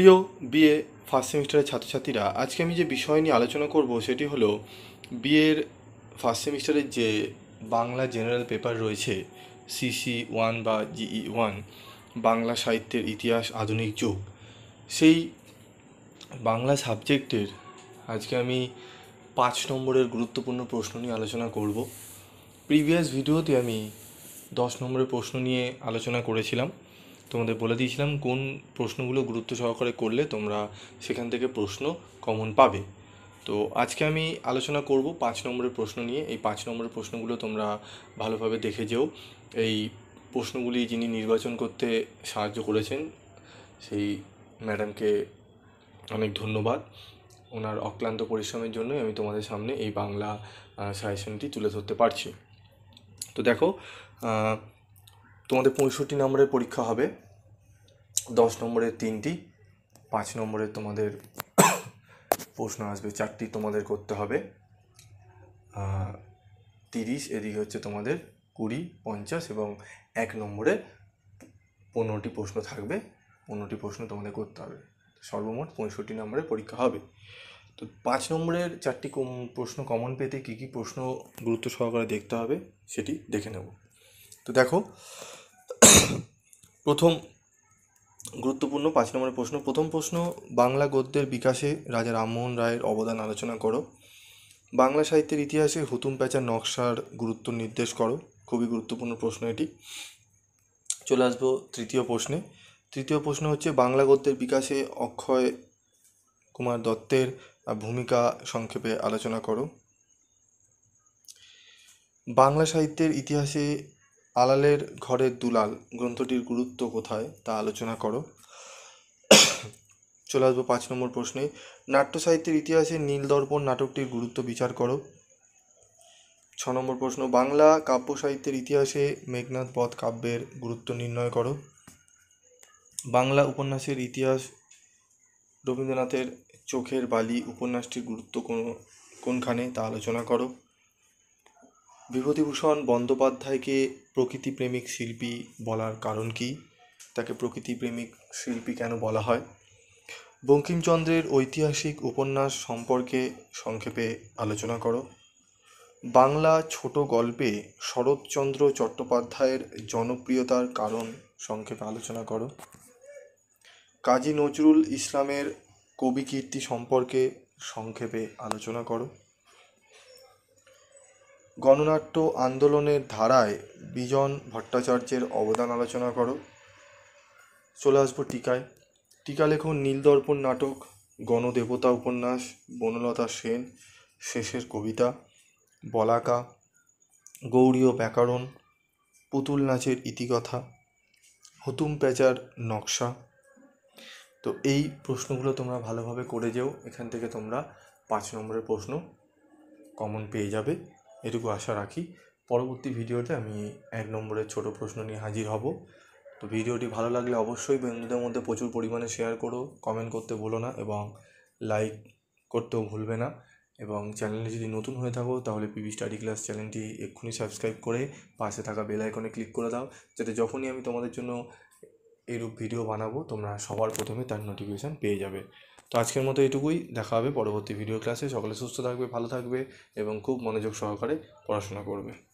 প্রিয় BA first সেমিস্টারের ছাত্রছাত্রীরা, আজকে আমি যে বিষয় নিয়ে আলোচনা করব সেটি হলো বিএর ফার্স্ট সেমিস্টারের যে বাংলা জেনারেল পেপার রয়েছে সিসি1 বা জিই1, বাংলা সাহিত্যের ইতিহাস আধুনিক যুগ, সেই বাংলা সাবজেক্টের আজকে আমি 5 নম্বরের গুরুত্বপূর্ণ প্রশ্ন নিয়ে আলোচনা করব। প্রিভিয়াস ভিডিওতে আমি 10 নম্বরের প্রশ্ন নিয়ে আলোচনা করেছিলাম, তোমাদের বলে দিয়েছিলাম কোন প্রশ্নগুলো গুরুত্ব সহকারে করলে তোমরা সেখান থেকে প্রশ্ন কমন পাবে। তো আজকে আমি আলোচনা করব 5 নম্বরের প্রশ্ন নিয়ে। এই 5 নম্বরের প্রশ্নগুলো তোমরা ভালোভাবে দেখে যেও। এই প্রশ্নগুলি যিনি নির্বাচন করতে সাহায্য করেছেন সেই ম্যাডামকে অনেক ধন্যবাদ। ওনার অক্লান্ত পরিশ্রমের জন্যই আমি তোমাদের সামনে এই বাংলা সাজেশনটি তুলে ধরতে পারছি। তো দেখো, তোমাদের 65 নম্বরের পরীক্ষা হবে, 10 নম্বরের 3টি, 5 নম্বরের তোমাদের প্রশ্ন আসবে 4টি, তোমাদের করতে হবে 30, এদিকে হচ্ছে তোমাদের 20, 50 এবং 1 নম্বরে 15টি প্রশ্ন থাকবে, 15টি প্রশ্ন তোমাদের করতে হবে। সর্বমোট 65 নম্বরের পরীক্ষা হবে। তো 5 নম্বরের 4টি প্রশ্ন কমন পেতে কী কী প্রশ্ন গুরুত্ব সহকারে দেখতে হবে সেটি দেখে নেব। তো দেখো, প্রথম গুরুত্বপূর্ণ 5 নম্বরের প্রশ্ন, প্রথম প্রশ্ন, বাংলা গদ্যের বিকাশে রাজা রামমোহন রায়ের অবদান আলোচনা করো। বাংলা সাহিত্যের ইতিহাসে হুতুম প্যাঁচা নকশার গুরুত্ব নির্দেশ করো। খুবই গুরুত্বপূর্ণ প্রশ্ন এটি। চলে আসবো তৃতীয় প্রশ্নে। তৃতীয় প্রশ্ন হচ্ছে বাংলা গদ্যের বিকাশে অক্ষয় কুমার দত্তের ভূমিকা সংক্ষেপে আলোচনা করো। বাংলা সাহিত্যের ইতিহাসে আলালের ঘরের দুলাল গ্রন্থটির গুরুত্ব কোথায় তা আলোচনা করো। চলে আসবো 5 নম্বর প্রশ্নে, নাট্য সাহিত্যের ইতিহাসে নীলদর্পণ নাটকটির গুরুত্ব বিচার করো। 6 নম্বর প্রশ্ন, বাংলা কাব্য সাহিত্যের ইতিহাসে মেঘনাদ বধ কাব্যের গুরুত্ব নির্ণয় করো। বাংলা উপন্যাসের ইতিহাস রবীন্দ্রনাথের চোখের বালি উপন্যাসটির গুরুত্ব কোনখানে তা আলোচনা করো। বিভূতিভূষণ বন্দ্যোপাধ্যায়কে প্রকৃতিপ্রেমিক শিল্পী বলার কারণ কি, তাকে প্রকৃতিপ্রেমিক শিল্পী কেন বলা হয়। বঙ্কিমচন্দ্রের ঐতিহাসিক উপন্যাস সম্পর্কে সংক্ষেপে আলোচনা করো। বাংলা ছোট গল্পে শরৎচন্দ্র চট্টোপাধ্যায়ের জনপ্রিয়তার কারণ সংক্ষেপে আলোচনা করো। কাজী নজরুল ইসলামের কবি কীর্তি সম্পর্কে সংক্ষেপে আলোচনা করো। গণনাট্য আন্দোলনের ধারায় বিজন ভট্টাচার্যের অবদান আলোচনা করো। চলে আসবো টিকায়। টিকা লেখো নীলদর্পণ নাটক, গণদেবতা উপন্যাস, বনলতা সেন, শেষের কবিতা, বলাকা, গৌড়ীয় ব্যাকরণ, পুতুল নাচের ইতিকথা, হুতুম প্যাঁচার নকশা। তো এই প্রশ্নগুলো তোমরা ভালোভাবে করে যেও, এখান থেকে তোমরা 5 নম্বরের প্রশ্ন কমন পেয়ে যাবে, এটুকু আশা রাখি। পরবর্তী ভিডিওতে আমি 1 নম্বরের ছোট প্রশ্ন নিয়ে হাজির হব। তো ভিডিওটি ভালো লাগলে অবশ্যই বন্ধুদের মধ্যে প্রচুর পরিমাণে শেয়ার করো, কমেন্ট করতে ভুলো না এবং লাইক করতেও ভুলবে না। এবং চ্যানেলে যদি নতুন হয়ে থাকো তাহলে পিবি স্টাডি ক্লাস চ্যানেলটি এক্ষুনি সাবস্ক্রাইব করে পাশে থাকা বেল আইকনে ক্লিক করে দাও, যাতে যখনই আমি তোমাদের জন্য এরূপ ভিডিও বানাবো তোমরা সবার প্রথমে তার নোটিফিকেশান পেয়ে যাবে। তো আজকের মতো এটুকুই, দেখা হবে পরবর্তী ভিডিও ক্লাসে। সকলে সুস্থ থাকবে, ভালো থাকবে এবং খুব মনোযোগ সহকারে পড়াশোনা করবে।